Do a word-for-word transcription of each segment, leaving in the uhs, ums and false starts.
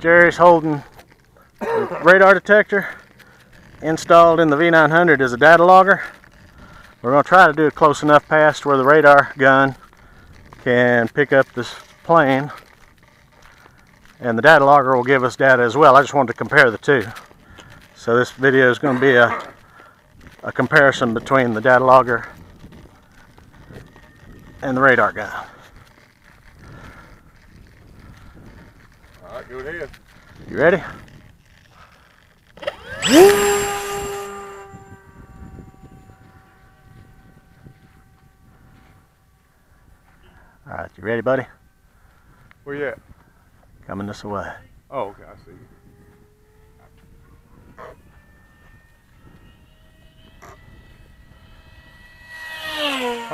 Jerry's holding the radar detector installed in the V nine hundred as a data logger. We're going to try to do it close enough past where the radar gun can pick up this plane, and the data logger will give us data as well. I just wanted to compare the two. So this video is going to be a, a comparison between the data logger and the radar gun. All right, go ahead. You ready? All right, you ready, buddy? Where you at? Coming this way. Oh, okay, I see you.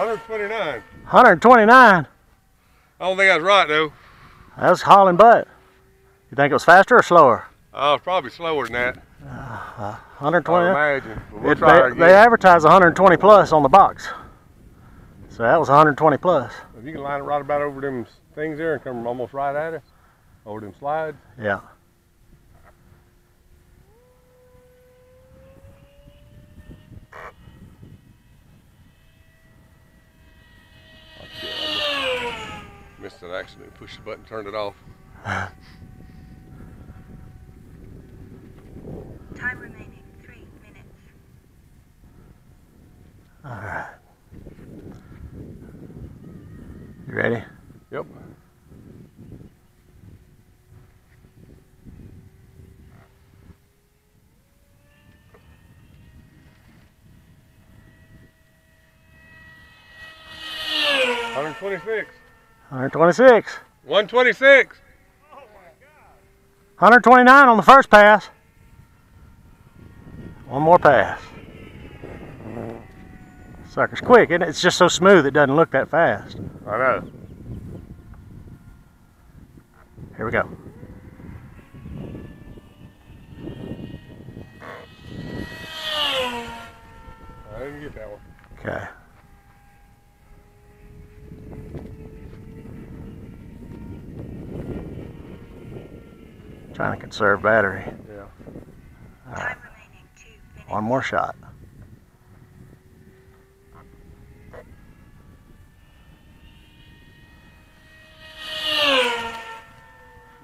one twenty-nine. one twenty-nine. I don't think that's right though. That was hauling butt. You think it was faster or slower? Uh, it's probably slower than that. Uh, one twenty. I imagine. We'll it, try they, again. They advertise one twenty plus on the box, so that was one twenty plus. If you can line it right about over them things there and come almost right at it, over them slides. Yeah. Missed an accident, pushed the button, turned it off. Time remaining three minutes. All right. You ready? Yep. one twenty-six. one twenty-six. one twenty-six. Oh my God. one twenty-nine on the first pass. One more pass. Sucker's quick, isn't it? It's just so smooth it doesn't look that fast. I know. Here we go. I didn't get that one. Okay. Trying to conserve battery. Yeah. All right. One more shot.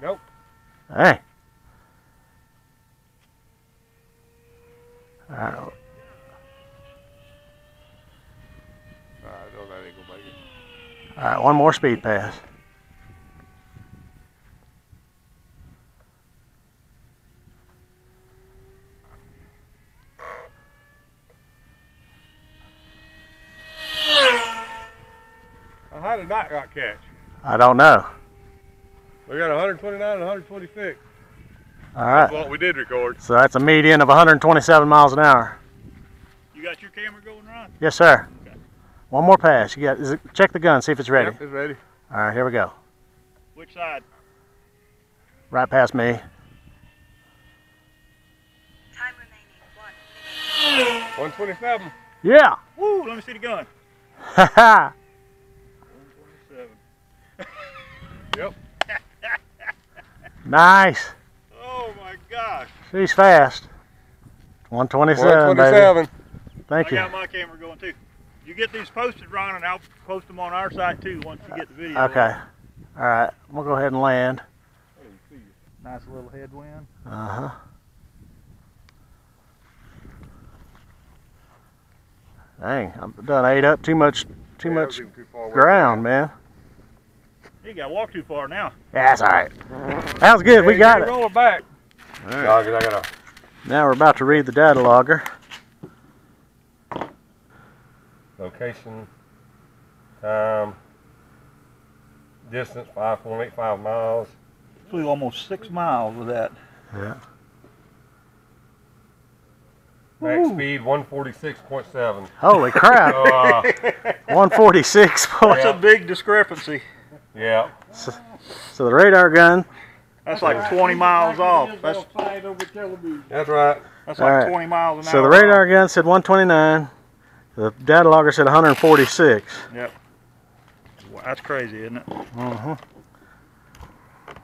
Nope. Hey. All right. I don't know that ain't gonna make it. All right, one more speed pass. How did that got catch? I don't know. We got one twenty-nine and one twenty-six. All right. That's what we did record. So that's a median of one twenty-seven miles an hour. You got your camera going, Ron? Yes, sir. Okay. One more pass. You got. Is it, check the gun, see if it's ready. Yep, it's ready. All right, here we go. Which side? Right past me. Time remaining one minute. one twenty-seven. Yeah. Woo! Let me see the gun. Ha ha. Yep. Nice. Oh my gosh. She's fast. one twenty-seven. one twenty-seven. Baby. Thank I you. I got my camera going too. You get these posted, Ron, and I'll post them on our side too once you get the video. Okay. All right. I'm gonna go ahead and land. Nice little headwind. Uh huh. Dang, I've done ate up too much, too yeah, much too ground, man. You gotta walk too far now. Yeah, that's all right. That was good. Yeah, we got it. Roll it back. All right. Dog, I gotta... Now we're about to read the data logger. Location, time, distance five point eight five miles. Flew almost six miles with that. Yeah. Max speed one forty-six point seven. Holy crap! So, uh, one forty-six. That's yeah. a big discrepancy. Yeah. So, so the radar gun. That's like twenty miles off. That's, that's right. That's like right. twenty miles an hour. So the radar gun said one twenty-nine. The data logger said one forty-six. Yep. Well, that's crazy, isn't it? Uh-huh.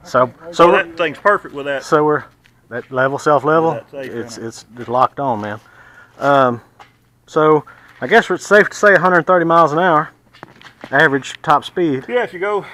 So, okay. so well, that thing's perfect with that. So we're that level self level. Yeah, safe, it's it's just locked on, man. Um, so I guess it's safe to say one hundred thirty miles an hour, average top speed. Yeah, if you go